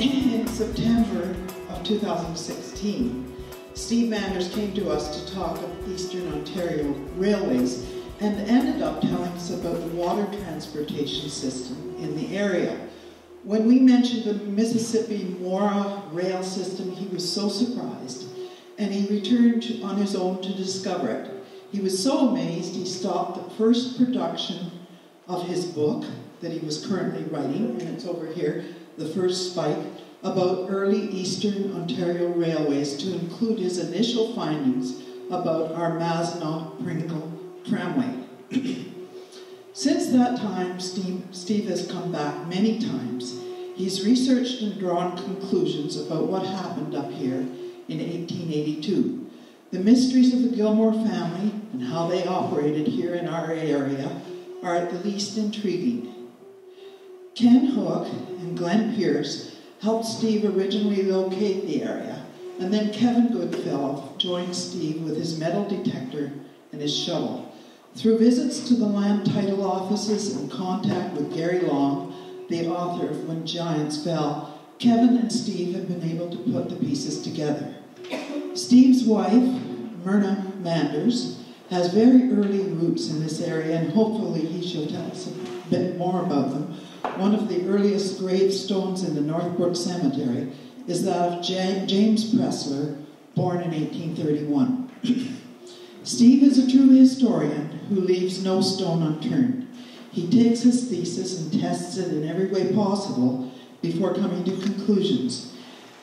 in September of 2016, Steve Manders came to us to talk of Eastern Ontario railways and ended up telling us about the water transportation system in the area. When we mentioned the Mississippi Mora rail system, he was so surprised, and he returned on his own to discover it. He was so amazed he stopped the first production of his book that he was currently writing, and it's over here, The First Spike, about early Eastern Ontario railways, to include his initial findings about our Mazinaw Pringle Tramway. Since that time, Steve has come back many times. He's researched and drawn conclusions about what happened up here in 1882. The mysteries of the Gilmour family and how they operated here in our area are at the least intriguing. Ken Hook and Glenn Pierce helped Steve originally locate the area, and then Kevin Goodfellow joined Steve with his metal detector and his shovel. Through visits to the land title offices and contact with Gary Long, the author of When Giants Fell, Kevin and Steve have been able to put the pieces together. Steve's wife, Myrna Manders, has very early roots in this area, and hopefully he shall tell us a bit more about them. One of the earliest gravestones in the Northbrook Cemetery is that of J James Pressler, born in 1831. Steve is a true historian who leaves no stone unturned. He takes his thesis and tests it in every way possible before coming to conclusions.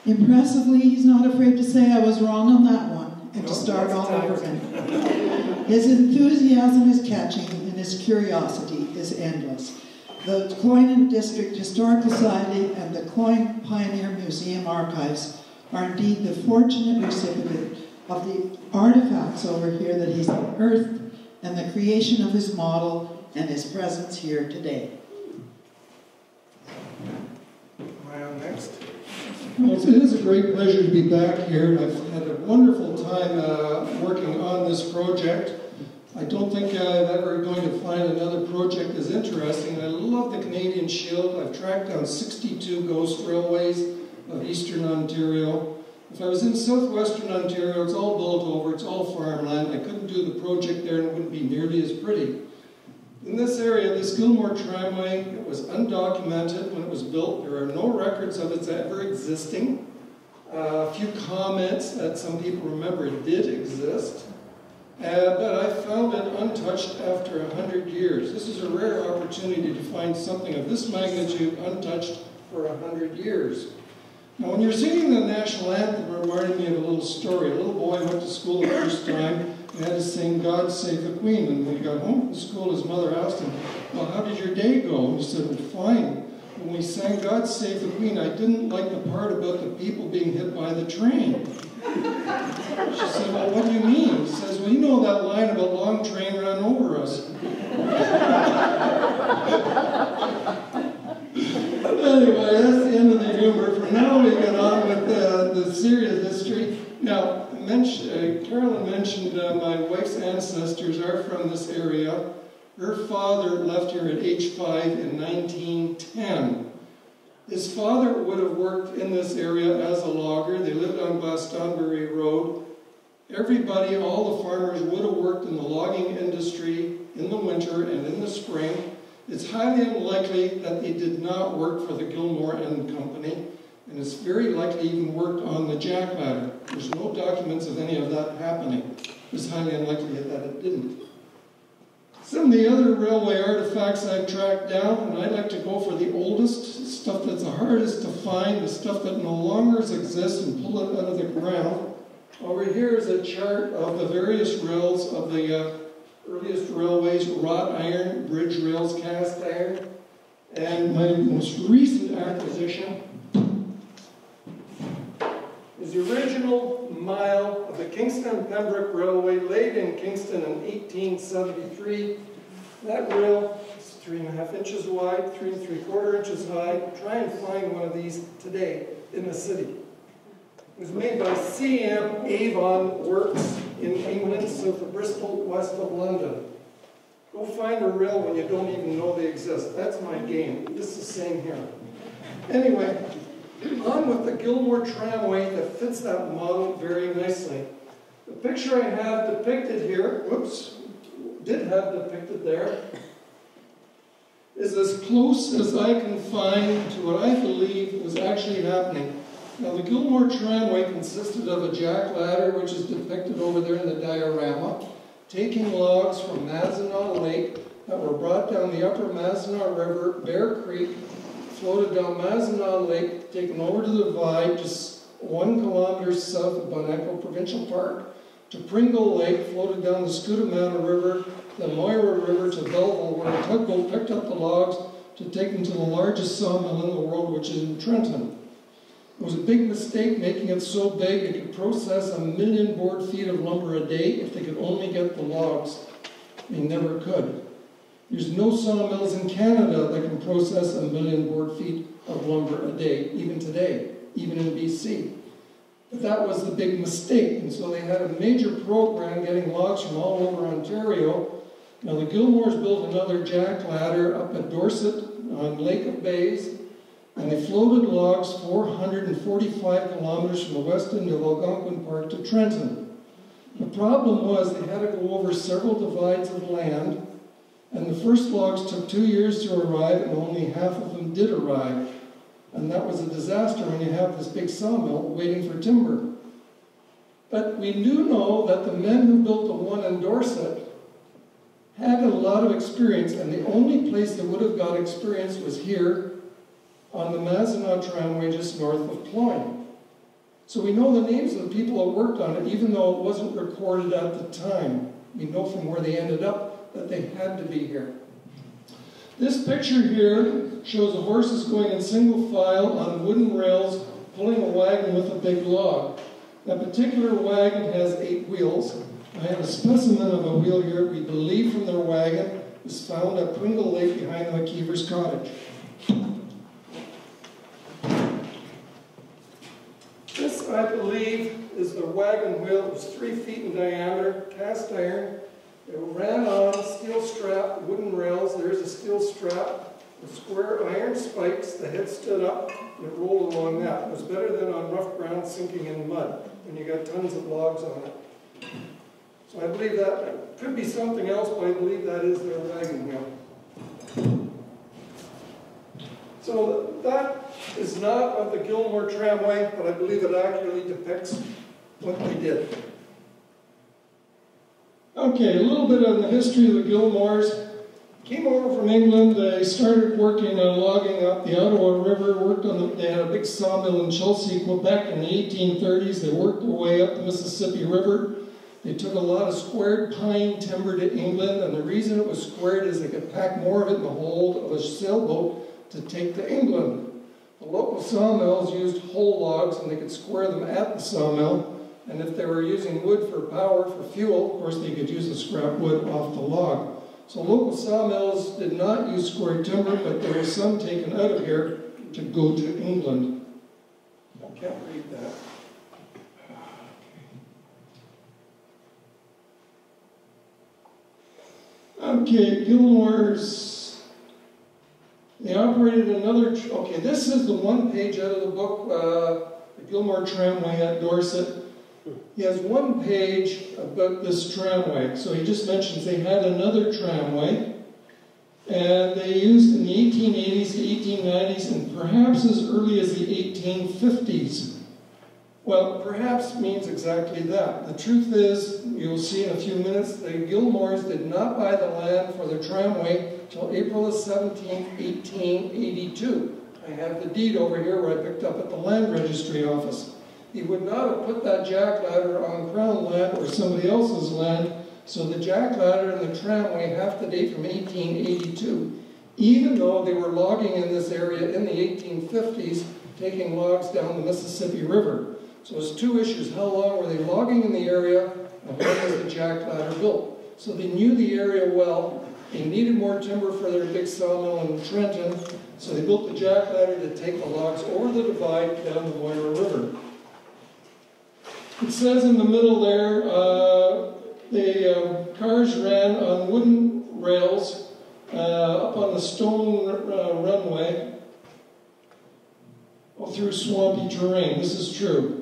Impressively, he's not afraid to say I was wrong on that one and to start all over again. His enthusiasm is catching and his curiosity is endless. The Cloyne District Historical Society and the Cloyne Pioneer Museum Archives are indeed the fortunate recipient of the artifacts over here that he's unearthed and the creation of his model and his presence here today. Am I on next? Well, it is a great pleasure to be back here. I've had a wonderful time working on this project. I don't think I'm ever going to find another project as interesting. I love the Canadian Shield. I've tracked down 62 ghost railways of Eastern Ontario. If I was in southwestern Ontario, it's all built over, it's all farmland. I couldn't do the project there and it wouldn't be nearly as pretty. In this area, this Gilmour Tramway, it was undocumented when it was built. There are no records of its ever existing. A few comments that some people remember did exist. But I found it untouched after 100 years. This is a rare opportunity to find something of this magnitude untouched for 100 years. Now, when you're singing the national anthem, it reminded me of a little story. A little boy went to school the first time and had to sing God Save the Queen. And when he got home from school, his mother asked him, well, how did your day go? And he said, well, fine. When we sang God Save the Queen, I didn't like the part about the people being hit by the train. She said, well, what do you mean? He says, well, you know that line about long train run over us. Anyway, that's the end of the humor. For now, we get on with the serious history. Now, Carolyn mentioned my wife's ancestors are from this area. Her father left here at age 5 in 1910. His father would have worked in this area as a logger. They lived on Glastonbury Road. Everybody, all the farmers, would have worked in the logging industry in the winter and in the spring. It's highly unlikely that they did not work for the Gilmour and Company, and it's very likely even worked on the jackladder. There's no documents of any of that happening. It's highly unlikely that it didn't. Some of the other railway artifacts I've tracked down, and I'd like to go for the oldest, stuff that's the hardest to find, the stuff that no longer exists, and pull it out of the ground. Over here is a chart of the various rails of the earliest railways, wrought iron, bridge rails, cast iron, and my most recent acquisition is the original mile of the Kingston Pembroke Railway, laid in Kingston in 1873. That rail is 3.5 inches wide, 3 3/4 inches high. Try and find one of these today in the city. It was made by C.M. Avon Works in England, south of Bristol, west of London. Go find a rail when you don't even know they exist. That's my game. This is the same here. Anyway, on with the Gilmour Tramway that fits that model very nicely. The picture I have depicted here, whoops, did have depicted there, is as close as I can find to what I believe was actually happening. Now the Gilmour Tramway consisted of a jack ladder, which is depicted over there in the diorama, taking logs from Mazinaw Lake that were brought down the upper Mazinaw River, Bear Creek, floated down Mazinaw Lake, taken over to the Divide, just 1 kilometer south of Bonneco Provincial Park, to Pringle Lake, floated down the Skootamatta River, the Moira River to Belleville, where a tugboat picked up the logs to take them to the largest sawmill in the world, which is in Trenton. It was a big mistake making it so big it could process 1 million board feet of lumber a day if they could only get the logs. They never could. There's no sawmills in Canada that can process 1 million board feet of lumber a day, even today, even in BC. But that was the big mistake, and so they had a major program getting logs from all over Ontario. Now the Gilmours built another jack ladder up at Dorset on Lake of Bays, and they floated logs 445 kilometers from the west end of Algonquin Park to Trenton. The problem was they had to go over several divides of land, and the first logs took 2 years to arrive, and only half of them did arrive. And that was a disaster when you have this big sawmill waiting for timber. But we do know that the men who built the one in Dorset had a lot of experience, and the only place they would have got experience was here on the Mazinaw Tramway just north of Cloyne. So we know the names of the people that worked on it, even though it wasn't recorded at the time. We know from where they ended up that they had to be here. This picture here shows the horses going in single file on wooden rails, pulling a wagon with a big log. That particular wagon has 8 wheels. I have a specimen of a wheel here we believe from their wagon was found at Pringle Lake behind the McKeever's cottage. This, I believe, is the wagon wheel. It was 3 feet in diameter, cast iron. It ran on steel strap, wooden rails. There's a steel strap with square iron spikes. The head stood up and it rolled along that. It was better than on rough ground sinking in mud when you got tons of logs on it. So I believe that could be something else, but I believe that is their wagon wheel. So that is not of the Gilmour Tramway, but I believe it accurately depicts what they did. Okay, a little bit on the history of the Gilmours. Came over from England, they started working on logging up the Ottawa River, they had a big sawmill in Chelsea, Quebec in the 1830s. They worked their way up the Mississippi River. They took a lot of squared pine timber to England, and the reason it was squared is they could pack more of it in the hold of a sailboat to take to England. The local sawmills used whole logs, and they could square them at the sawmill. And if they were using wood for power, for fuel, of course they could use the scrap wood off the log. So local sawmills did not use square timber, but there was some taken out of here to go to England. I can't read that. Okay, Gilmours. They operated another, okay, this is the one page out of the book, the Gilmour Tramway at Dorset. He has one page about this tramway, so he just mentions they had another tramway, and they used in the 1880s to 1890s, and perhaps as early as the 1850s. Well, perhaps means exactly that. The truth is, you'll see in a few minutes, the Gilmours did not buy the land for the tramway until April 17, 1882. I have the deed over here where I picked up at the land registry office. He would not have put that jack ladder on Crown land or somebody else's land, so the jack ladder and the tramway have to date from 1882, even though they were logging in this area in the 1850s, taking logs down the Mississippi River. So there's two issues. How long were they logging in the area, and when was the jack ladder built? So they knew the area well. They needed more timber for their big sawmill in Trenton, so they built the jack ladder to take the logs over the divide down the Moira River. It says in the middle there, the cars ran on wooden rails up on the stone runway. Oh, through swampy terrain. This is true.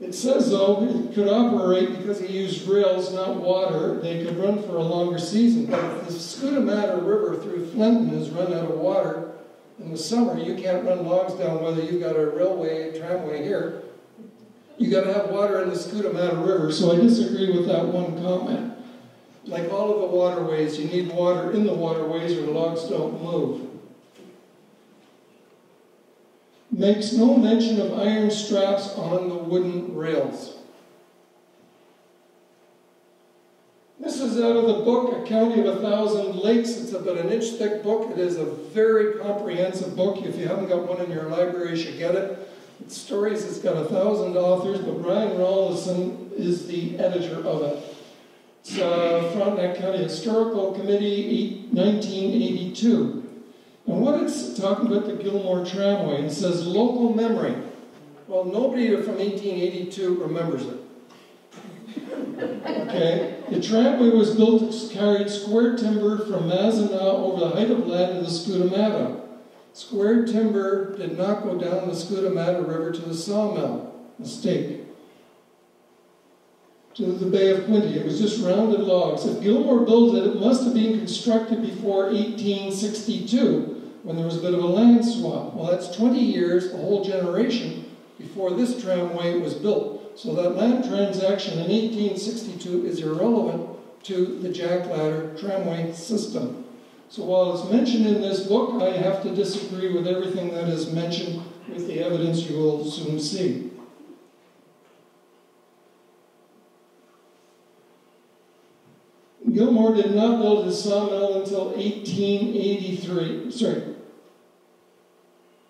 It says, though, it could operate because he used rails, not water. They could run for a longer season. But if the Skootamatta River through Flinton has run out of water in the summer, you can't run logs down whether you've got a railway, a tramway here. You've got to have water in the Skootamatta River. So I disagree with that one comment. Like all of the waterways, you need water in the waterways or logs don't move. Makes no mention of iron straps on the wooden rails. This is out of the book, A County of a Thousand Lakes. It's about an inch thick book. It is a very comprehensive book. If you haven't got one in your library, you should get it. It's stories, it's got 1,000 authors, but Brian Rawlinson is the editor of it. It's Frontenac County Historical Committee, 1982. And what it's talking about, the Gilmour Tramway, and it says local memory. Well, nobody from 1882 remembers it. Okay? The tramway was built, carried square timber from Mazinaw over the height of land to the Skootamatta. Square timber did not go down the Skootamatta River to the sawmill. Mistake. To the Bay of Quinte. It was just rounded logs. If Gilmour built it, it must have been constructed before 1862, when there was a bit of a land swap. Well, that's 20 years, a whole generation, before this tramway was built. So that land transaction in 1862 is irrelevant to the jackladder tramway system. So while it's mentioned in this book, I have to disagree with everything that is mentioned with the evidence you will soon see. Gilmour did not build his sawmill until 1883. Sorry.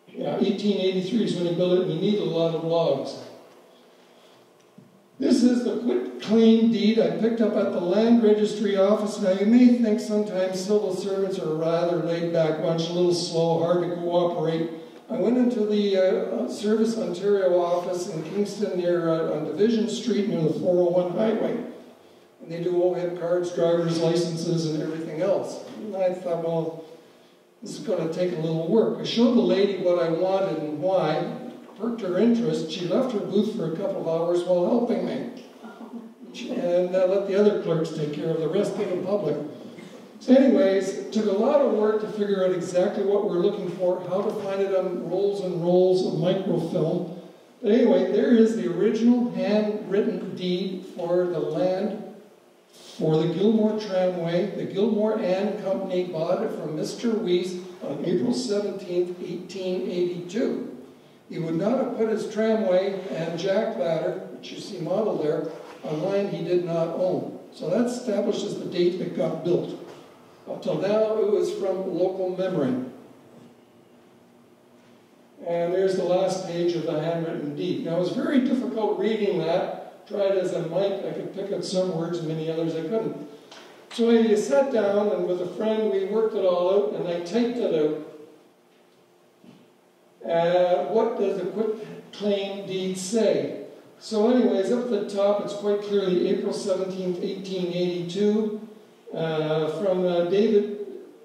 Yeah, 1883 is when he built it, and he needed a lot of logs. This is the quit claim deed I picked up at the land registry office. Now, you may think sometimes civil servants are rather laid back, bunch, a little slow, hard to cooperate. I went into the Service Ontario office in Kingston near on Division Street near the 401 highway. And they do overhead cards, driver's licenses, and everything else. And I thought, well, this is going to take a little work. I showed the lady what I wanted and why. Perked her interest. She left her booth for a couple of hours while helping me. And let the other clerks take care of the rest of the public. So anyways, it took a lot of work to figure out exactly what we're looking for, how to find it on rolls and rolls of microfilm. But anyway, there is the original handwritten deed for the land for the Gilmour Tramway. The Gilmour and Company bought it from Mr. Weiss on April 17, 1882. He would not have put his tramway and jackladder, which you see modeled there, on land he did not own. So that establishes the date it got built. Up till now, it was from local memory. And there's the last page of the handwritten deed. Now, it was very difficult reading that. Tried as I might, I could pick up some words, many others I couldn't. So I sat down, and with a friend, we worked it all out, and I typed it out. What does a quit claim deed say? So anyways, up at the top, it's quite clearly April 17, 1882, from David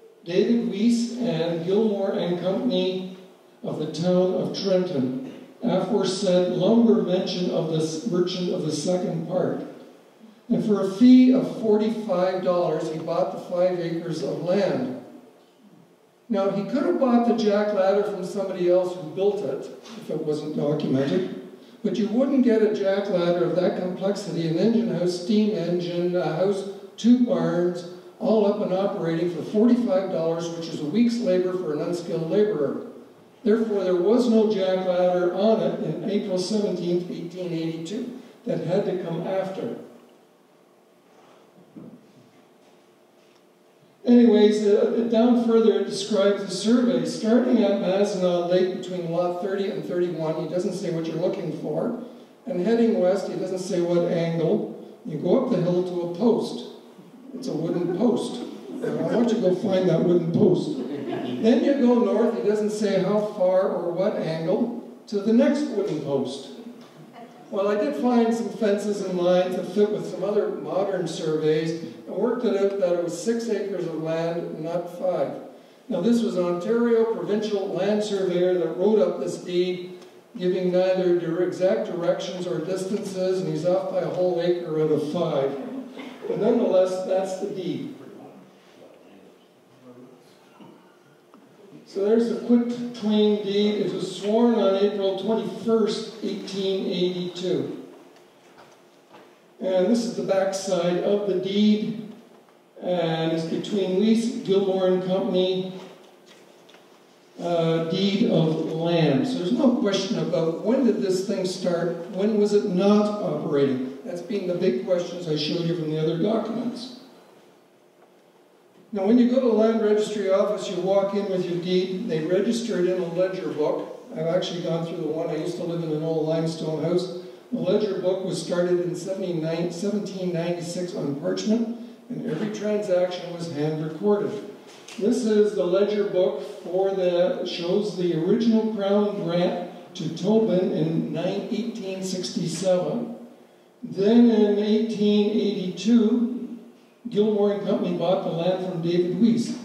Weiss and Gilmour and Company of the town of Trenton. Aforesaid lumber mention of this merchant of the second part. And for a fee of $45, he bought the 5 acres of land. Now, he could have bought the jackladder from somebody else who built it, if it wasn't documented, but you wouldn't get a jackladder of that complexity, an engine house, steam engine, a house, 2 barns, all up and operating for $45, which is a week's labor for an unskilled laborer. Therefore, there was no jackladder on it in April 17, 1882, that had to come after. Anyways, down further it describes the survey. Starting at Mazinaw Lake between lot 30 and 31, he doesn't say what you're looking for. And heading west, he doesn't say what angle. You go up the hill to a post. It's a wooden post. And I want you to go find that wooden post. Then you go north, he doesn't say how far or what angle, to the next wooden post. Well, I did find some fences and lines that fit with some other modern surveys and worked it out that it was 6 acres of land, not 5. Now this was an Ontario provincial land surveyor that wrote up this deed, giving neither exact directions or distances, and he's off by a whole acre out of 5. But nonetheless, that's the deed. So there's the Quitwin deed. It was sworn on April 21st, 1882. And this is the backside of the deed. And it's between Lease, Gilmour and Company, deed of land. So there's no question about when did this thing start, when was it not operating? That's been the big questions I showed you from the other documents. Now when you go to the land registry office, you walk in with your deed, they register it in a ledger book. I've actually gone through the one, I used to live in an old limestone house. The ledger book was started in 1796 on parchment, and every transaction was hand recorded. This is the ledger book for the, shows the original Crown grant to Tobin in 1867. Then in 1882, Gilmour and Company bought the land from David Weiss.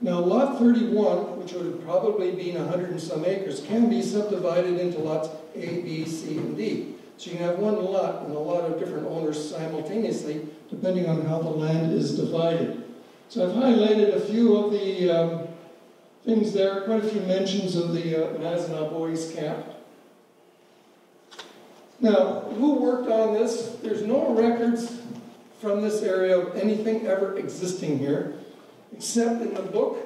Now lot 31, which would have probably been 100 and some acres, can be subdivided into lots A, B, C, and D. So you can have one lot and a lot of different owners simultaneously, depending on how the land is divided. So I've highlighted a few of the things there, quite a few mentions of the Mazinaw Boys Camp. Now, who worked on this? There's no records from this area of anything ever existing here, except in the book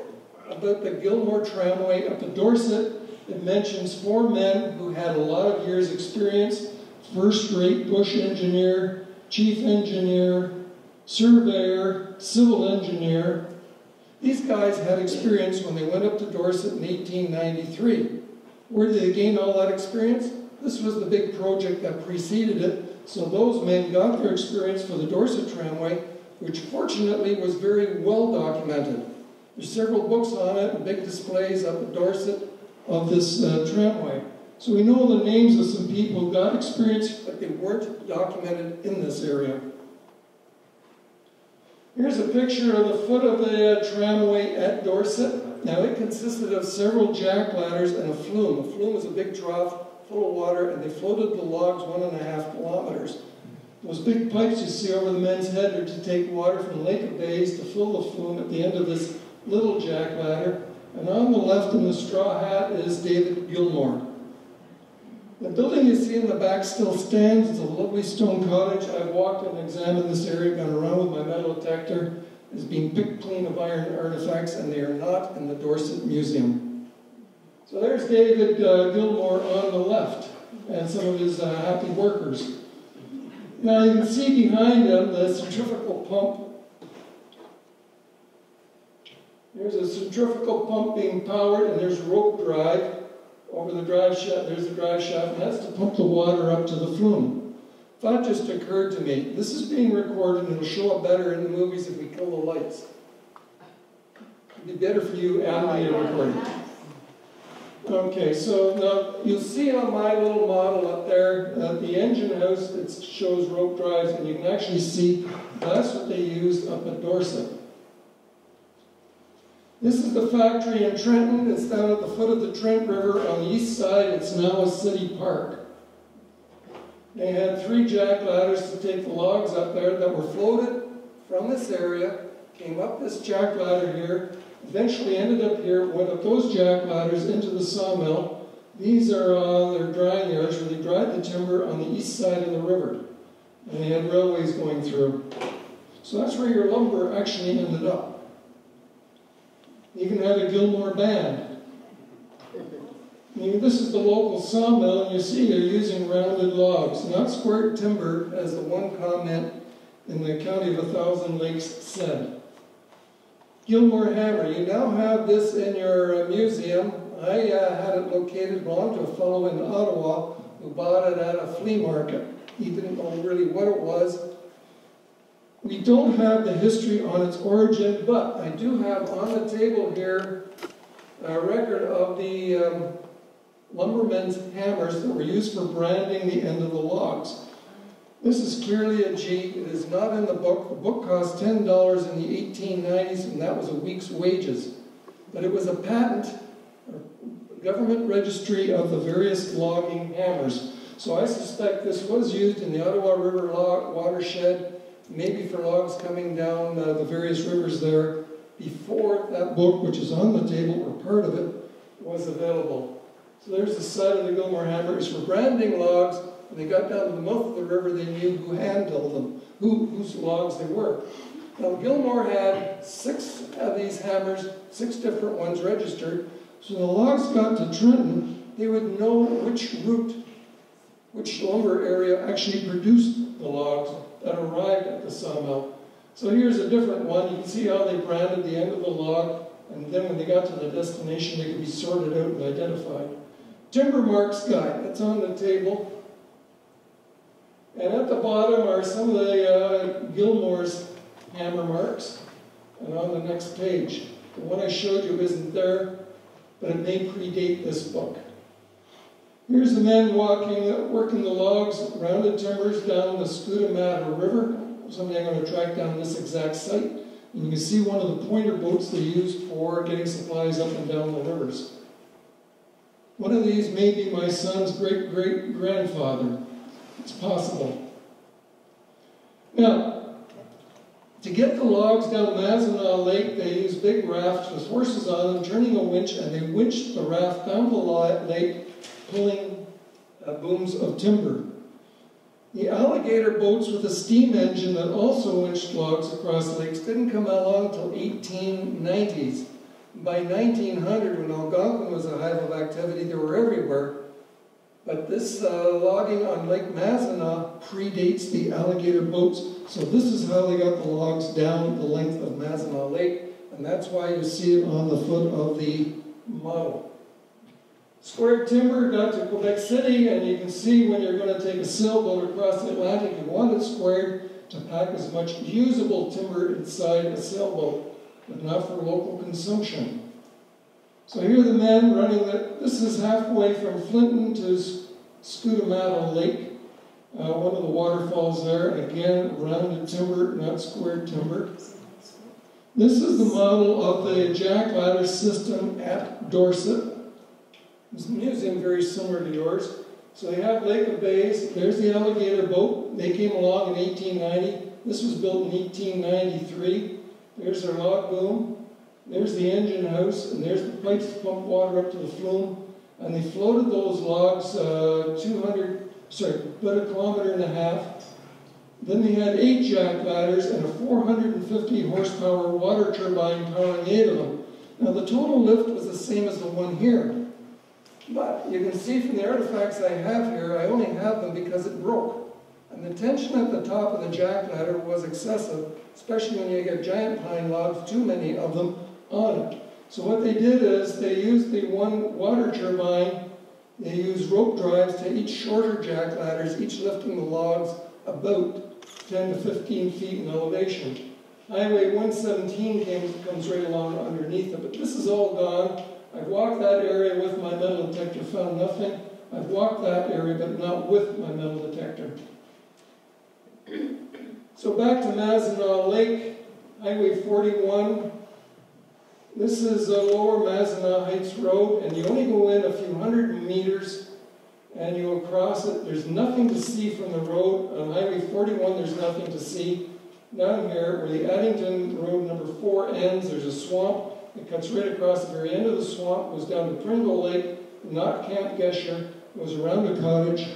about the Gilmour Tramway up to Dorset. It mentions 4 men who had a lot of years' experience: first-rate bush engineer, chief engineer, surveyor, civil engineer. These guys had experience when they went up to Dorset in 1893. Where did they gain all that experience? This was the big project that preceded it, so those men got their experience for the Dorset Tramway, which fortunately was very well documented. There's several books on it and big displays up at Dorset of this tramway. So we know the names of some people who got experience, but they weren't documented in this area. Here's a picture of the foot of the tramway at Dorset. Now it consisted of several jack ladders and a flume. A flume was a big trough full of water, and they floated the logs 1.5 kilometers. Those big pipes you see over the men's head are to take water from Lake of Bays to fill the flume at the end of this little jack ladder. And on the left in the straw hat is David Gilmour. The building you see in the back still stands. It's a lovely stone cottage. I've walked and examined this area, gone around with my metal detector. It's being picked clean of iron artifacts, and they are not in the Dorset Museum. So there's David Gilmour on the left, and some of his happy workers. Now you can see behind him the centrifugal pump. There's a centrifugal pump being powered, and there's rope drive. Over the drive shaft, there's the drive shaft, and that's to pump the water up to the flume. Thought just occurred to me. This is being recorded, and it'll show up better in the movies if we kill the lights. It'd be better for you animated recording. Okay, so now you'll see on my little model up there the engine house that shows rope drives, and you can actually see that's what they used up at Dorset. This is the factory in Trenton. It's down at the foot of the Trent River on the east side. It's now a city park. They had 3 jack ladders to take the logs up there that were floated from this area, came up this jack ladder here, eventually ended up here, went up those jack ladders into the sawmill. These are their drying yards where they dried the timber on the east side of the river. And they had railways going through. So that's where your lumber actually ended up. You can have a Gilmour band. I mean, this is the local sawmill, and you see they're using rounded logs, not squared timber, as the one comment in the County of a Thousand Lakes said. Gilmour hammer. You now have this in your museum. I had it located, belonged to a fellow in Ottawa who bought it at a flea market. He didn't know really what it was. We don't have the history on its origin, but I do have on the table here a record of the lumbermen's hammers that were used for branding the end of the logs. This is clearly a G. It is not in the book. The book cost $10 in the 1890s, and that was a week's wages. but it was a patent or government registry of the various logging hammers. So I suspect this was used in the Ottawa River watershed, maybe for logs coming down the various rivers there, before that book, which is on the table, or part of it, was available. So there's the site of the Gilmour hammers for branding logs. When they got down to the mouth of the river, they knew who handled them, whose logs they were. Now, Gilmour had 6 of these hammers, 6 different ones registered. So when the logs got to Trenton, they would know which route, which lumber area actually produced the logs that arrived at the sawmill. So here's a different one. You can see how they branded the end of the log, and then when they got to the destination, they could be sorted out and identified. Timber Marks Guide, that's on the table. And at the bottom are some of the Gilmour's hammer marks. And on the next page, the one I showed you isn't there, but it may predate this book. Here's the men working the logs, rounded timbers down the Skootamatta River. Someday I'm going to track down this exact site. And you can see one of the pointer boats they used for getting supplies up and down the rivers. One of these may be my son's great-great-grandfather. It's possible. Now, to get the logs down Mazinaw Lake, they used big rafts with horses on them, turning a winch, and they winched the raft down the lake, pulling booms of timber. The alligator boats with a steam engine that also winched logs across lakes didn't come along until 1890s. By 1900, when Algonquin was a hive of activity, they were everywhere. But this logging on Lake Mazinaw predates the alligator boats. So this is how they got the logs down the length of Mazinaw Lake. And that's why you see it on the foot of the model. Square timber got to Quebec City. And you can see when you're going to take a sailboat across the Atlantic, you want it squared to pack as much usable timber inside a sailboat, but not for local consumption. So here are the men running the, this is halfway from Flinton to Skootamatta Lake, one of the waterfalls there. Again, rounded timber, not squared timber. This is the model of the jack ladder system at Dorset. It's a museum very similar to yours. So they have Lake of Bays. There's the alligator boat. They came along in 1890. This was built in 1893. There's their log boom. There's the engine house, and there's the pipes to pump water up to the flume. And they floated those logs about a kilometer and a half. Then they had 8 jack ladders and a 450 horsepower water turbine powering 8 of them. Now the total lift was the same as the one here. But you can see from the artifacts I have here, I only have them because it broke. And the tension at the top of the jack ladder was excessive, especially when you get giant pine logs, too many of them, on it. So what they did is they used the one water turbine, they used rope drives to each shorter jack ladders, each lifting the logs about 10 to 15 feet in elevation. Highway 117 comes right along underneath it, but this is all gone. I've walked that area with my metal detector, found nothing. I've walked that area, but not with my metal detector. So back to Mazinaw Lake, Highway 41. This is the lower Mazinaw Heights Road, and you only go in a few hundred meters and you cross it. There's nothing to see from the road. On Highway 41, there's nothing to see. Down here, where the Addington Road number 4 ends, there's a swamp. It cuts right across the very end of the swamp, goes down to Pringle Lake, not Camp Gesher, goes around a cottage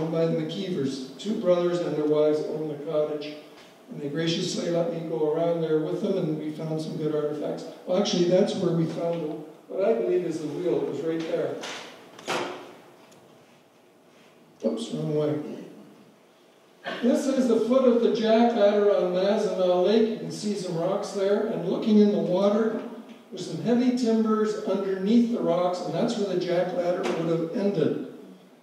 owned by the McKeevers. 2 brothers and their wives own the cottage. And they graciously let me go around there with them, and we found some good artifacts. Well, actually, that's where we found what I believe is the wheel. It was right there. Oops, wrong way. This is the foot of the jack ladder on Mazinaw Lake. You can see some rocks there. And looking in the water, there's some heavy timbers underneath the rocks, and that's where the jack ladder would have ended.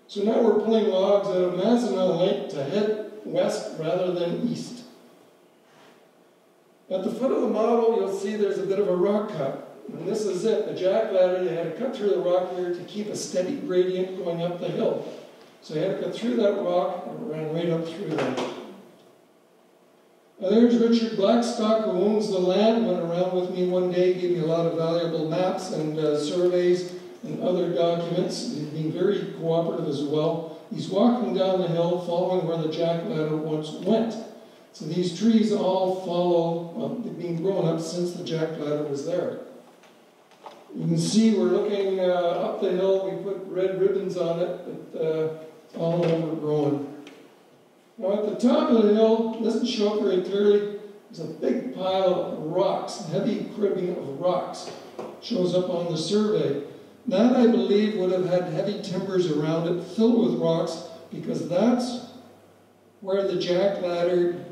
So now we're pulling logs out of Mazinaw Lake to head west rather than east. At the foot of the model, you'll see there's a bit of a rock cut. And this is it. The jack ladder, they had to cut through the rock here to keep a steady gradient going up the hill. So they had to cut through that rock, and it ran right up through there. There's Richard Blackstock, who owns the land, went around with me one day, gave me a lot of valuable maps and surveys and other documents. He's been very cooperative as well. He's walking down the hill, following where the jackladder once went. So these trees all follow, well, they've been grown up since the jackladder was there. You can see we're looking up the hill. We put red ribbons on it, but all overgrown. Now at the top of the hill, doesn't show up very clearly, there's a big pile of rocks, heavy cribbing of rocks. Shows up on the survey. That, I believe, would have had heavy timbers around it filled with rocks, because that's where the jackladder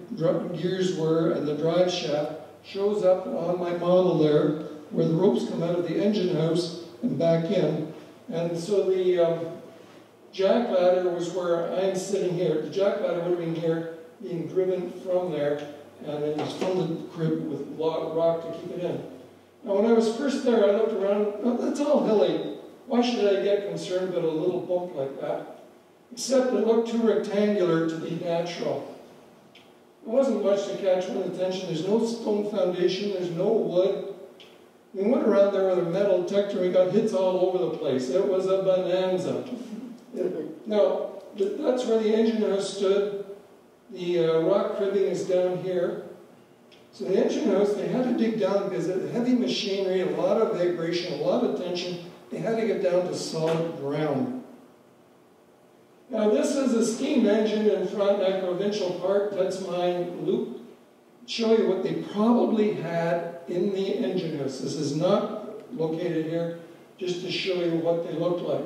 gears were and the drive shaft shows up on my model there, where the ropes come out of the engine house and back in. And so the jackladder was where I'm sitting here. The jackladder would have been here, being driven from there, and it was filled in the crib with rock to keep it in. Now when I was first there, I looked around, oh, that's all hilly. Why should I get concerned about a little bump like that? Except it looked too rectangular to be natural. There wasn't much to catch one's attention. There's no stone foundation, there's no wood. We went around there with a metal detector and we got hits all over the place. It was a bonanza. Now, that's where the engine house stood. The rock cribbing is down here. So the engine house, they had to dig down because of heavy machinery, a lot of vibration, a lot of tension. They had to get down to solid ground. Now this is a steam engine in Frontenac Provincial Park. That's my loop. Show you what they probably had in the engine house. This is not located here, just to show you what they looked like.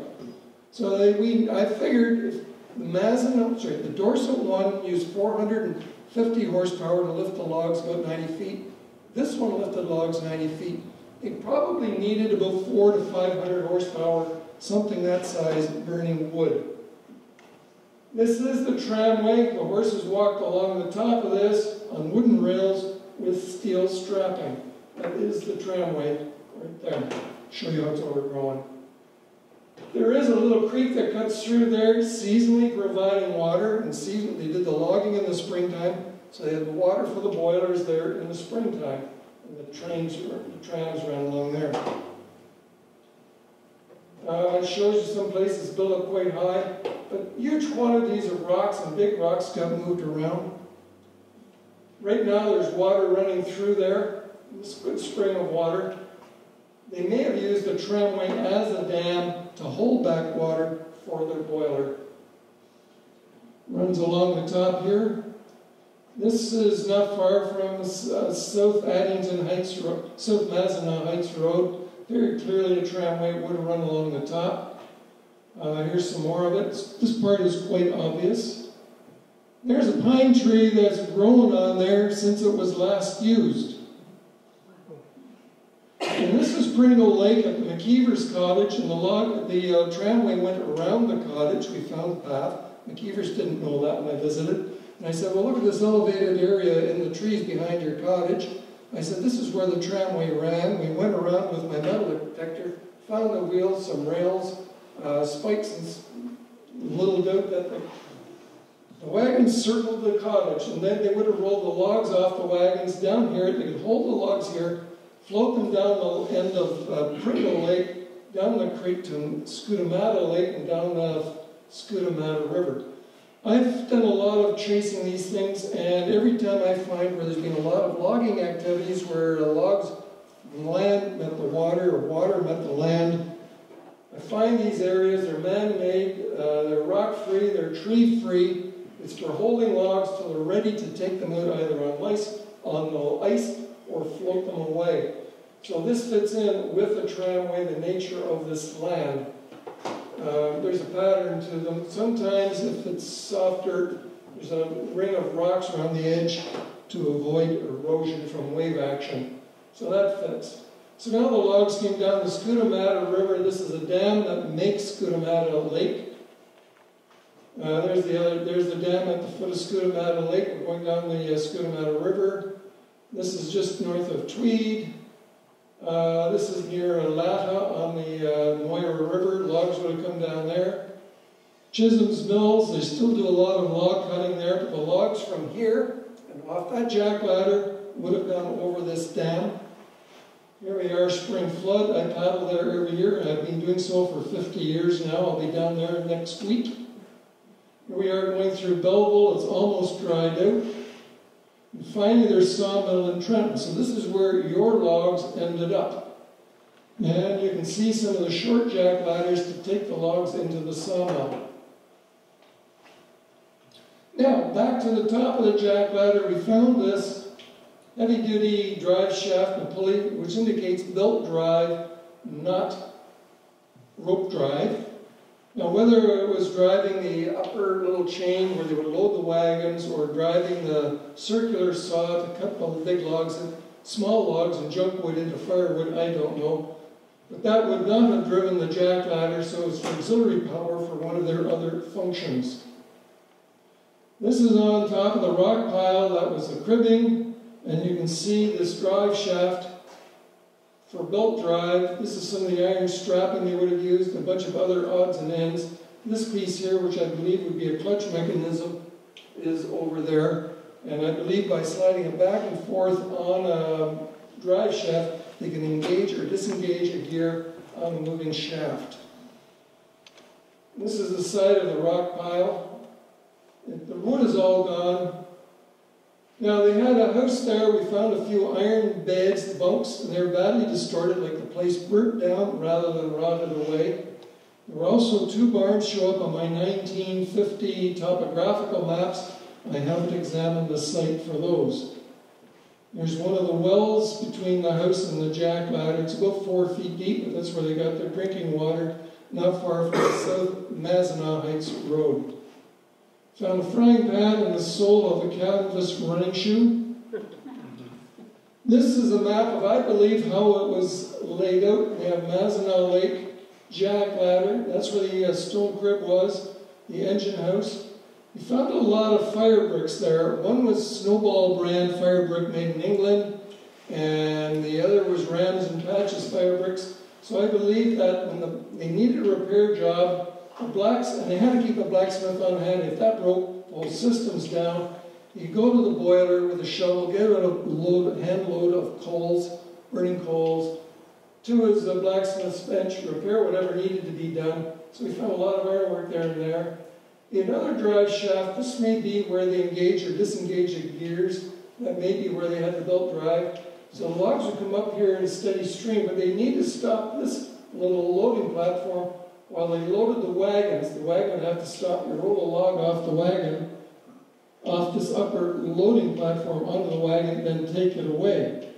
So I figured if the the Dorset one used 450 horsepower to lift the logs about 90 feet. This one lifted logs 90 feet. It probably needed about 400 to 500 horsepower, something that size, burning wood. This is the tramway. The horses walked along the top of this on wooden rails with steel strapping. That is the tramway right there. Show you how it's overgrown. There is a little creek that cuts through there, seasonally providing water. And seasonally, they did the logging in the springtime, so they had the water for the boilers there in the springtime. And the trams ran along there. It shows you some places built up quite high, but huge quantities of rocks and big rocks got moved around. Right now, there's water running through there. It's a good spring of water. They may have used the tramway as a dam to hold back water for their boiler. Runs along the top here. This is not far from South Addington Heights Road, South Mazinaw Heights Road. Very clearly, a tramway would have run along the top. Here's some more of it. This part is quite obvious. There's a pine tree that's grown on there since it was last used. And this is Pringle Lake at the McKeever's cottage, and the tramway went around the cottage. We found the path. McKeever's didn't know that when I visited. And I said, well, look at this elevated area in the trees behind your cottage. I said, this is where the tramway ran. We went around with my metal detector, found the wheels, some rails, spikes, and little doubt that the wagons circled the cottage, and then they would have rolled the logs off the wagons down here. They could hold the logs here, float them down the end of Pringle Lake, down the creek to Skootamatta Lake, and down the Skootamatta River. I've done a lot of tracing these things, and every time I find where there's been a lot of logging activities where the logs from land met the water, or water met the land, I find these areas are man-made, they're rock-free, they're tree-free. It's for holding logs till they're ready to take them out either on ice or float them away. So this fits in with the tramway, the nature of this land. There's a pattern to them. Sometimes if it's softer, there's a ring of rocks around the edge to avoid erosion from wave action. So that fits. So now the logs came down the Skootamatta River. This is a dam that makes Skootamatta Lake. There's the dam at the foot of Skootamatta Lake. We're going down the Skootamatta River. This is just north of Tweed. This is near Latta on the Moira River. Logs would have come down there. Chisholm's Mills, they still do a lot of log cutting there, but the logs from here And off that jack ladder would have gone over this dam. Here we are, spring flood. I paddle there every year, and I've been doing so for 50 years now. I'll be down there next week. Here we are going through Belleville. It's almost dried out. And finally, there's Sawmill and Trenton. So this is where your logs ended up. And you can see some of the short jack ladders to take the logs into the sawmill. Now, back to the top of the jack ladder, we found this heavy-duty drive shaft and pulley, which indicates belt drive, not rope drive. Now, whether it was driving the upper little chain where they would load the wagons or driving the circular saw to cut all the big logs and small logs and junk wood into firewood, I don't know. But that would not have driven the jack ladder, so it's auxiliary power for one of their other functions. This is on top of the rock pile that was the cribbing, and you can see this drive shaft for belt drive. This is some of the iron strapping they would have used, a bunch of other odds and ends. This piece here, which I believe would be a clutch mechanism, is over there. And I believe by sliding it back and forth on a drive shaft, they can engage or disengage a gear on the moving shaft. This is the side of the rock pile. The wood is all gone. Now they had a house there. We found a few iron beds, the bunks, and they were badly distorted, like the place burnt down rather than rotted away. There were also two barns show up on my 1950 topographical maps. I haven't examined the site for those. There's one of the wells between the house and the jack ladder. It's about 4 feet deep, but that's where they got their drinking water, not far from the South Mazinaw Heights Road. Found a frying pan and the sole of a canvas running shoe. This is a map of, I believe, how it was laid out. We have Mazinaw Lake, jack ladder. That's where the stone crib was, the engine house. We found a lot of fire bricks there. One was Snowball brand fire brick made in England, and the other was Rams and Patches fire bricks. So I believe that when they needed a repair job, and they had to keep a blacksmith on hand. If that broke, the whole system's down. You go to the boiler with a shovel, get rid of a handload of coals, burning coals. Two is the blacksmith's bench, repair whatever needed to be done. So we found a lot of ironwork there and there. Another drive shaft, this may be where they engage or disengage the gears. That may be where they had the belt drive. So the logs would come up here in a steady stream, but they need to stop this little loading platform while they loaded the wagons. The wagon would have to stop and roll a log off the wagon, off this upper loading platform onto the wagon, and then take it away.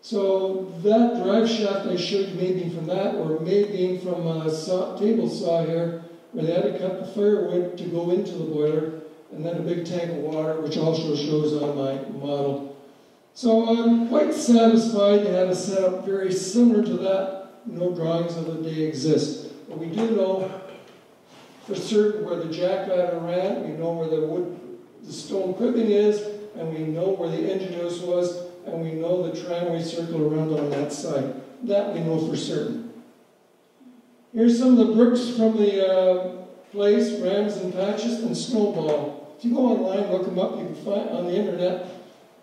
So that drive shaft I showed you may be from that, or maybe from a table saw here, where they had to cut the firewood to go into the boiler, and then a big tank of water, which also shows on my model. So I'm quite satisfied they had a setup very similar to that. No drawings of the day exist. But we do know for certain where the jack ladder ran, we know where the stone cribbing is, and we know where the engine house was, and we know the tramway circle around on that side. That we know for certain. Here's some of the bricks from the place, Rams and Patches, and Snowball. If you go online, look them up, you can find on the internet.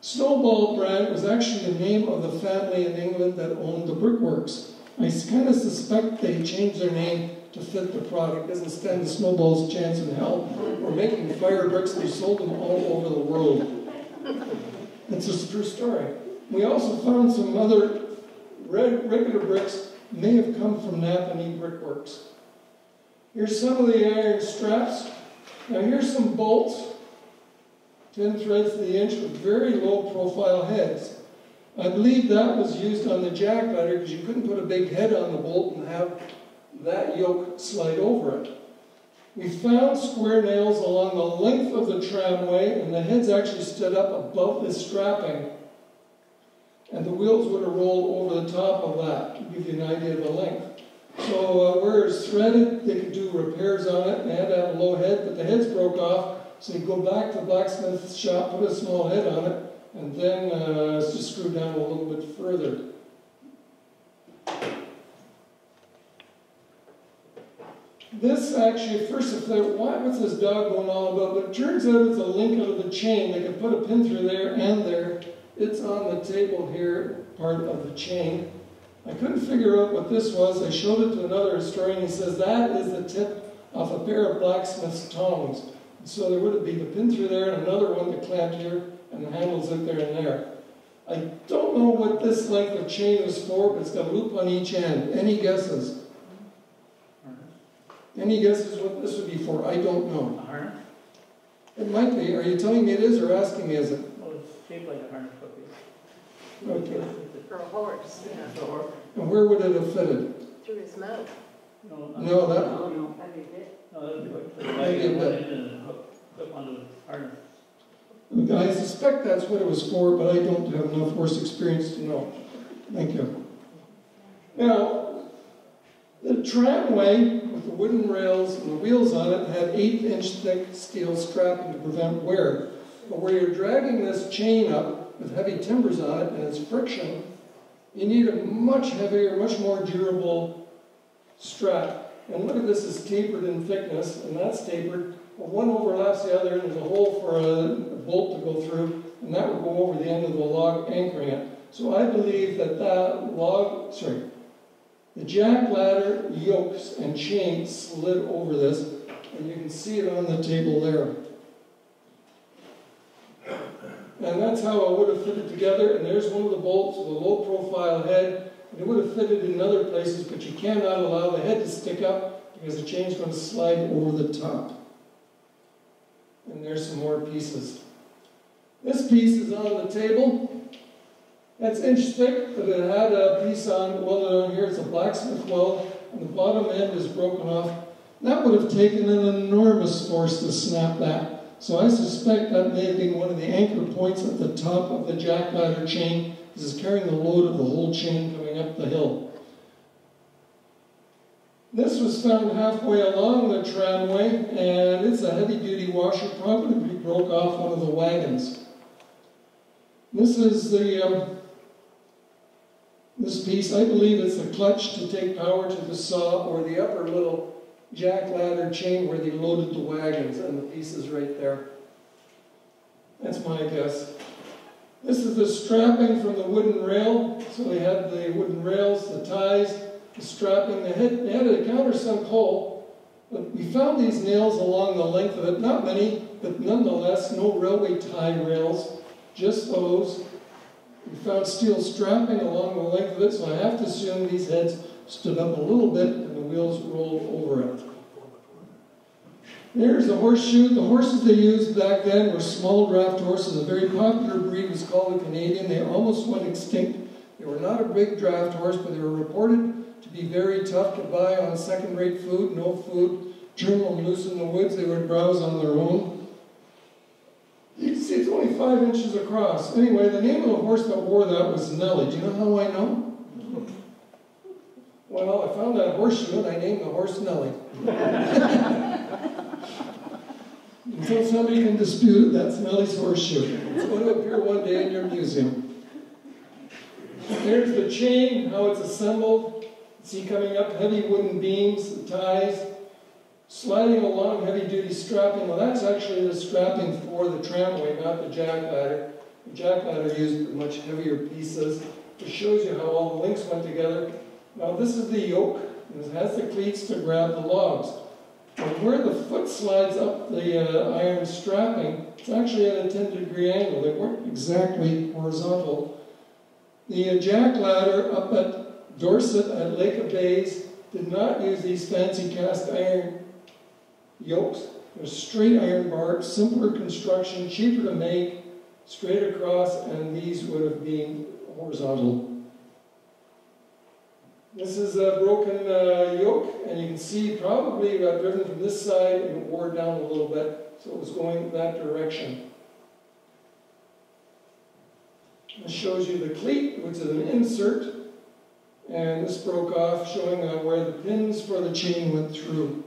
Snowball brand was actually the name of the family in England that owned the brickworks. I kind of suspect they changed their name to fit the product. Doesn't stand the Snowball's chance in hell. We're making fire bricks, they sold them all over the world. It's a true story. We also found some other regular bricks may have come from Napanee brickworks. Here's some of the iron straps. Now here's some bolts, 10 threads to the inch with very low profile heads. I believe that was used on the jack ladder because you couldn't put a big head on the bolt and have that yoke slide over it. We found square nails along the length of the tramway, and the heads actually stood up above the strapping, and the wheels would have rolled over the top of that to give you an idea of the length. So where it's threaded, they could do repairs on it. They had to have a low head, but the heads broke off, so you go back to the blacksmith's shop, put a small head on it, and then just screw down a little bit further. This actually, first I thought, what's this dog going on about? But it turns out it's a link out of the chain. They can put a pin through there and there. It's on the table here, part of the chain. I couldn't figure out what this was. I showed it to another historian. He says, that is the tip of a pair of blacksmith's tongs. So there would be the pin through there and another one that clamped here and the handles out there and there. I don't know what this length of chain was for, but it's got a loop on each end. Any guesses? Any guesses what this would be for? I don't know. A harness? It might be. Are you telling me it is or asking me is it? Well, it's shaped like a harness would be. Okay. For a horse. Yeah. For a horse. And where would it have fitted? Through his mouth. No, that would no. I suspect that's what it was for, but I don't have enough horse experience to know. Thank you. Now, the tramway with the wooden rails and the wheels on it had 8-inch thick steel strapping to prevent wear. But where you're dragging this chain up with heavy timbers on it and its friction, you need a much heavier, much more durable strap. And look at this, is tapered in thickness, and that's tapered. Well, one overlaps the other, and there's a hole for a bolt to go through, and that would go over the end of the log anchoring it. So I believe that the jack ladder yokes and chain slid over this, and you can see it on the table there. And that's how it would have fitted together, and there's one of the bolts with a low profile head, and it would have fitted in other places, but you cannot allow the head to stick up because the chain's going to slide over the top. And there's some more pieces. This piece is on the table. That's inch thick, but it had a piece welded on here. It's a blacksmith weld, and the bottom end is broken off. That would have taken an enormous force to snap that. So I suspect that may have been one of the anchor points at the top of the jack ladder chain. This is carrying the load of the whole chain coming up the hill. This was found halfway along the tramway, and it's a heavy-duty washer, probably broke off one of the wagons. This is the this piece. I believe it's the clutch to take power to the saw, or the upper little jack ladder chain where they loaded the wagons, and the piece is right there. That's my guess. This is the strapping from the wooden rail. So they had the wooden rails, the ties, the strapping, they had a countersunk hole, but we found these nails along the length of it. Not many, but nonetheless, no railway tie rails, just those. We found steel strapping along the length of it, so I have to assume these heads stood up a little bit and the wheels rolled over it. There's the horseshoe. The horses they used back then were small draft horses. A very popular breed was called the Canadian. They almost went extinct. They were not a big draft horse, but they were reported to be very tough to buy on second-rate food, no food, journal loose in the woods. They would browse on their own. You can see it's only 5 inches across. Anyway, the name of the horse that wore that was Nellie. Do you know how I know? Well, I found that horseshoe and I named the horse Nellie. Until somebody can dispute it, that's Nellie's horseshoe. It's going to appear one day in your museum. There's the chain, how it's assembled. See coming up, heavy wooden beams, the ties, sliding along, heavy-duty strapping. Well, that's actually the strapping for the tramway, not the jack ladder. The jack ladder used much heavier pieces. It shows you how all the links went together. Now, this is the yoke, and it has the cleats to grab the logs. But where the foot slides up the iron strapping, it's actually at a 10-degree angle. They weren't exactly horizontal. The jack ladder up at Dorset at Lake of Bays did not use these fancy cast iron yokes. They're straight iron bars, simpler construction, cheaper to make, straight across, and these would have been horizontal. This is a broken yoke, and you can see probably got driven from this side and it wore down a little bit, so it was going that direction. This shows you the cleat, which is an insert. And this broke off, showing where the pins for the chain went through.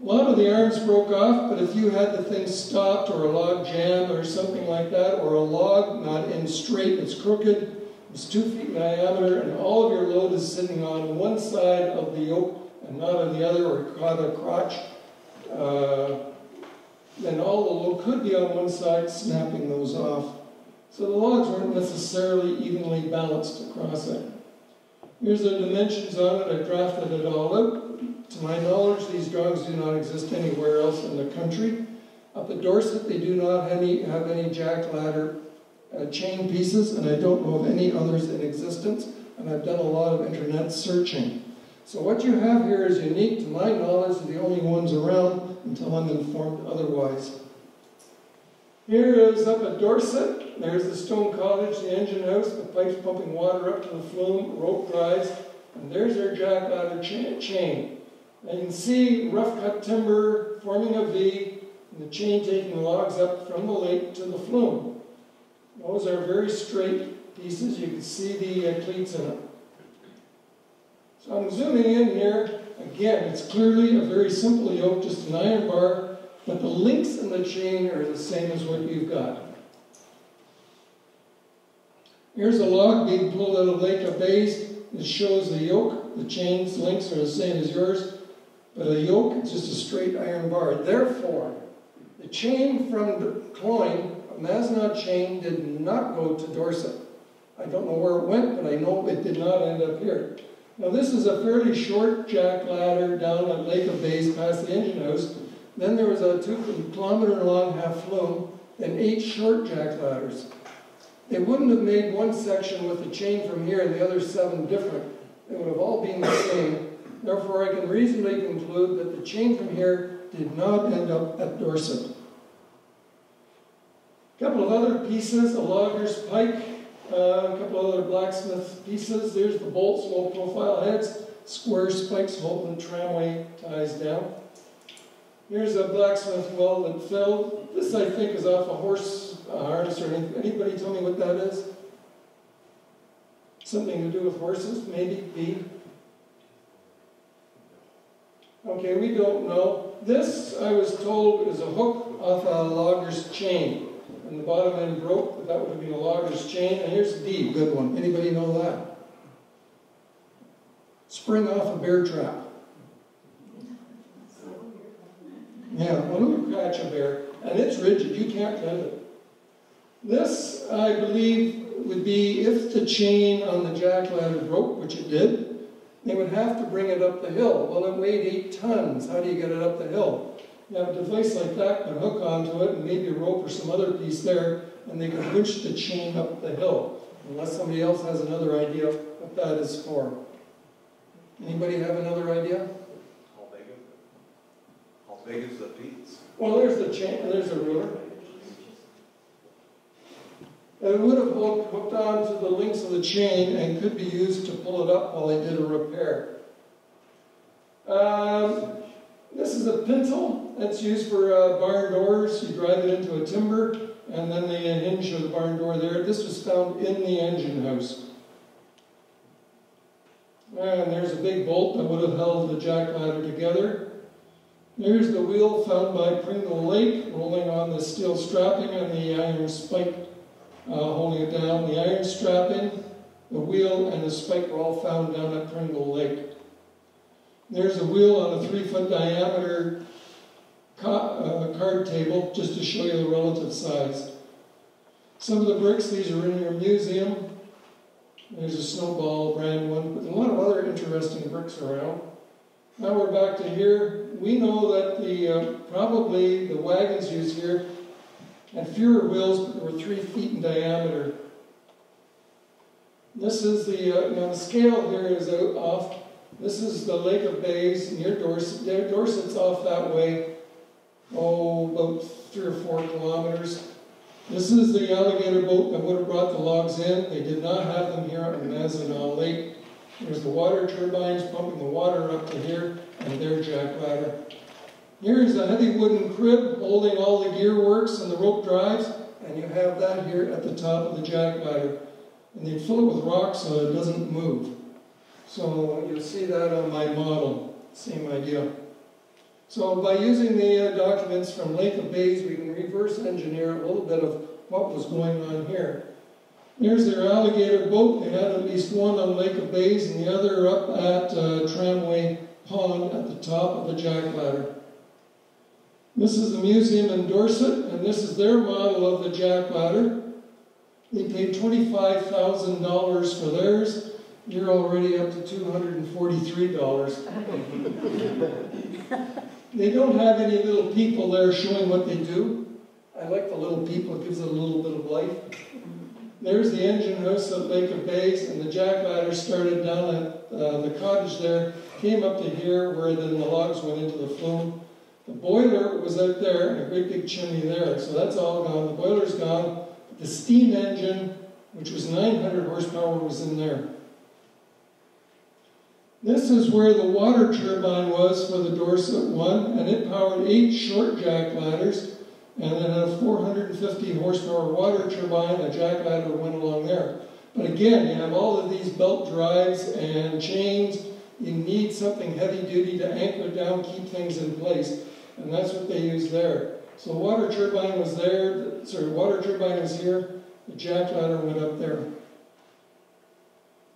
A lot of the arms broke off, but if you had the thing stopped, or a log jam, or something like that, or a log not in straight, it's crooked, it's 2 feet in diameter, and all of your load is sitting on one side of the yoke and not on the other or caught a crotch, then all the load could be on one side, snapping those off. So the logs weren't necessarily evenly balanced across it. Here's the dimensions on it. I drafted it all out. To my knowledge, these drawings do not exist anywhere else in the country. Up at Dorset, they do not have any jack ladder chain pieces, and I don't know of any others in existence, and I've done a lot of internet searching. So what you have here is unique, to my knowledge, the only ones around until I'm informed otherwise. Here is up at Dorset. There's the stone cottage, the engine house, the pipes pumping water up to the flume, rope ties, and there's our jack ladder chain. And you can see rough cut timber forming a V, and the chain taking logs up from the lake to the flume. Those are very straight pieces. You can see the cleats in it. So I'm zooming in here. Again, it's clearly a very simple yoke, just an iron bar, but the links in the chain are the same as what you've got. Here's a log being pulled out of Lake of Bays. It shows the yoke. The chain's links are the same as yours, but a yoke is just a straight iron bar. Therefore, the chain from Cloyne, a Mazinaw chain, did not go to Dorset. I don't know where it went, but I know it did not end up here. Now this is a fairly short jack ladder down at Lake of Bays past the engine house. Then there was a 2 kilometer long half flume and 8 short jack ladders. They wouldn't have made one section with the chain from here and the other 7 different. They would have all been the same. Therefore, I can reasonably conclude that the chain from here did not end up at Dorset. A couple of other pieces, a logger's pike, a couple of other blacksmith pieces. There's the bolts, low profile heads, square spikes holding the tramway ties down. Here's a blacksmith weld and filled. This, I think, is off a horse harness or anything. Anybody tell me what that is? Something to do with horses, maybe? B? Okay, we don't know. This, I was told, is a hook off a logger's chain. And the bottom end broke, but that would have been a logger's chain. And here's D, good one. Anybody know that? Spring off a bear trap. Yeah, when you catch a bear, and it's rigid, you can't bend it. This, I believe, would be if the chain on the jack ladder broke, which it did, they would have to bring it up the hill. Well, it weighed 8 tons. How do you get it up the hill? You have a device like that, and hook onto it, and maybe a rope or some other piece there, and they can winch the chain up the hill, unless somebody else has another idea what that is for. Anybody have another idea? How big is the piece? Well, there's the chain, and there's a ruler. And it would have hooked onto the links of the chain and could be used to pull it up while they did a repair. This is a pintle that's used for barn doors. You drive it into a timber, and then the hinge of the barn door there. This was found in the engine house. And there's a big bolt that would have held the jack ladder together. There's the wheel found by Pringle Lake, rolling on the steel strapping and the iron spike holding it down. The iron strapping, the wheel, and the spike were all found down at Pringle Lake. There's a wheel on a 3-foot diameter card table, just to show you the relative size. Some of the bricks, these are in your museum. There's a Snowball brand one, but there's a lot of other interesting bricks around. Now we're back to here. We know that probably the wagons used here had fewer wheels, but they were 3 feet in diameter. This is the, now the scale here is off. This is the Lake of Bays near Dorset. Dorset's off that way, oh, about 3 or 4 kilometers. This is the alligator boat that would have brought the logs in. They did not have them here on Mazinaw Lake. There's the water turbines pumping the water up to here, and their jack ladder. Here's a heavy wooden crib holding all the gear works and the rope drives, and you have that here at the top of the jack ladder. And they fill it with rocks so it doesn't move. So you'll see that on my model, same idea. So by using the documents from Lake of Bays, we can reverse engineer a little bit of what was going on here. Here's their alligator boat. They had at least one on Lake of Bays and the other up at Tramway pond at the top of the jack ladder. This is the museum in Dorset, and this is their model of the jack ladder. They paid $25,000 for theirs. You're already up to $243. They don't have any little people there showing what they do. I like the little people, it gives it a little bit of life. There's the engine house at Lake of Bays, and the jack ladder started down at the cottage there, came up to here, where then the logs went into the flume. The boiler was out there, and a great big chimney there, so that's all gone. The boiler's gone. The steam engine, which was 900 horsepower, was in there. This is where the water turbine was for the Dorset one, and it powered 8 short jack ladders, and then a 450 horsepower water turbine, a jack ladder went along there. But again, you have all of these belt drives and chains. You need something heavy duty to anchor down, keep things in place, and that's what they used there. So the water turbine was there, sorry, the water turbine was here, the jack ladder went up there.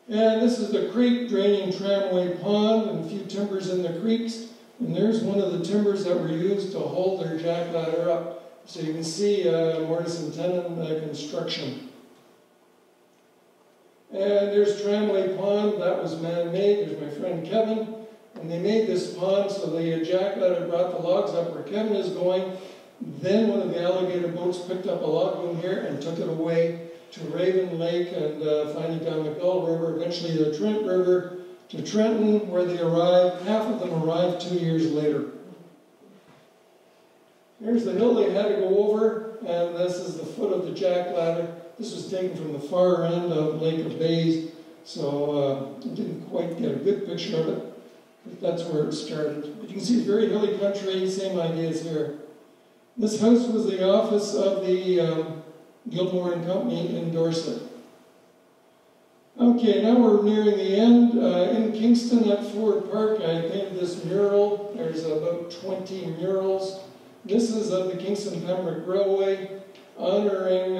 And this is the creek draining Tramway Pond, and a few timbers in the creeks, and there's one of the timbers that were used to hold their jack ladder up. So you can see mortise and tenon construction. And there's Tramway Pond, that was man-made, there's my friend Kevin, and they made this pond so the jack ladder brought the logs up where Kevin is going. Then one of the alligator boats picked up a log boom here and took it away to Raven Lake and finally down the Gull River, eventually the Trent River, to Trenton, where they arrived. Half of them arrived 2 years later. Here's the hill they had to go over, and this is the foot of the jack ladder. This was taken from the far end of Lake of Bays, so I didn't quite get a good picture of it, but that's where it started. But you can see it's very hilly country, same ideas here. This house was the office of the Gilmour and Company in Dorset. Okay, now we're nearing the end. In Kingston at Ford Park, I painted this mural. There's about 20 murals. This is of the Kingston Pembroke Railway, honoring,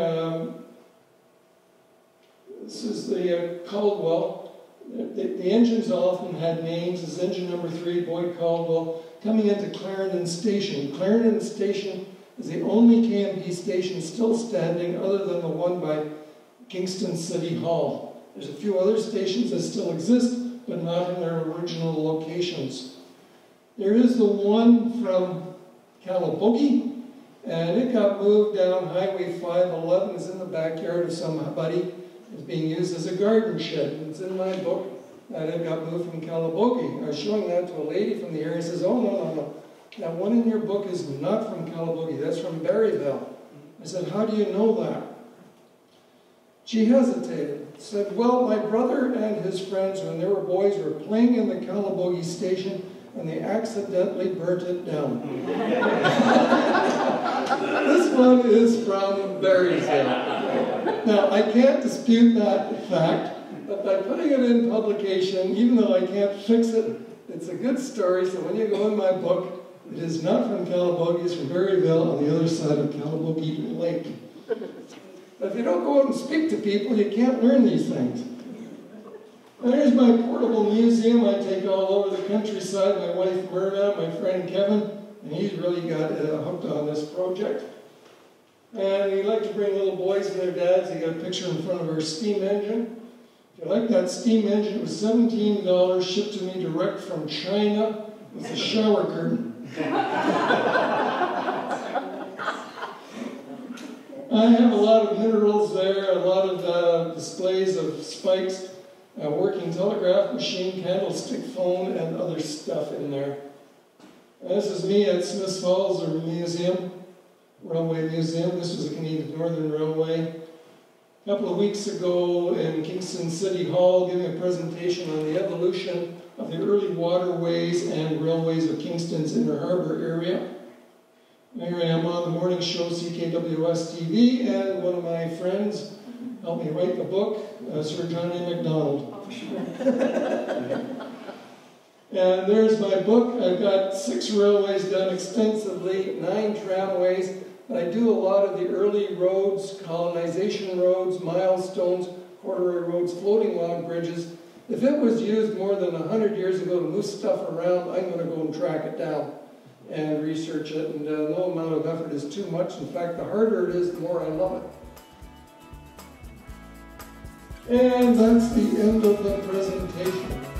this is the Caldwell. The engines often had names. This is engine number 3, Boyd Caldwell, coming into Clarendon Station. Clarendon Station is the only KMP station still standing other than the one by Kingston City Hall. There's a few other stations that still exist, but not in their original locations. There is the one from Calabogie, and it got moved down Highway 511. It's in the backyard of somebody. It's being used as a garden shed. It's in my book. And it got moved from Calabogie. I was showing that to a lady from the area and says, oh, no. That one in your book is not from Calabogie. That's from Berryville. I said, how do you know that? She hesitated. Said, well, my brother and his friends, when they were boys, were playing in the Calabogie station, and they accidentally burnt it down. This one is from Berryville. Now, I can't dispute that fact. But by putting it in publication, even though I can't fix it, it's a good story. So when you go in my book, it is not from Calabogie, it's from Berryville on the other side of Calabogie Lake. But if you don't go out and speak to people, you can't learn these things. And here's my portable museum I take all over the countryside. My wife Myrna, my friend Kevin, and he's really got hooked on this project. And we like to bring little boys and their dads. They got a picture in front of our steam engine. I like that steam engine. It was $17 shipped to me direct from China with a shower curtain. I have a lot of minerals there, a lot of displays of spikes, a working telegraph machine, candlestick phone, and other stuff in there. And this is me at Smith's Falls Railway Museum. This was the Canadian Northern Railway. A couple of weeks ago in Kingston City Hall, giving a presentation on the evolution of the early waterways and railways of Kingston's Inner Harbor area. Here I am on the morning show, CKWS TV, and one of my friends helped me write the book, Sir John A. MacDonald. And there's my book. I've got 6 railways done extensively, 9 tramways. I do a lot of the early roads, colonization roads, milestones, corduroy roads, floating log bridges, If it was used more than 100 years ago to move stuff around, I'm going to go and track it down and research it, and no amount of effort is too much. In fact, the harder it is, the more I love it. And that's the end of the presentation.